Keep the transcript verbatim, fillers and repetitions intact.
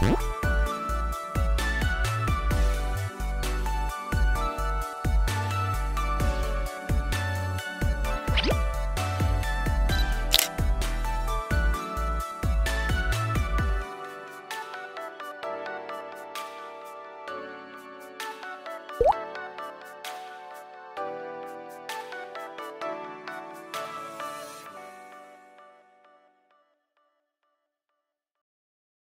What?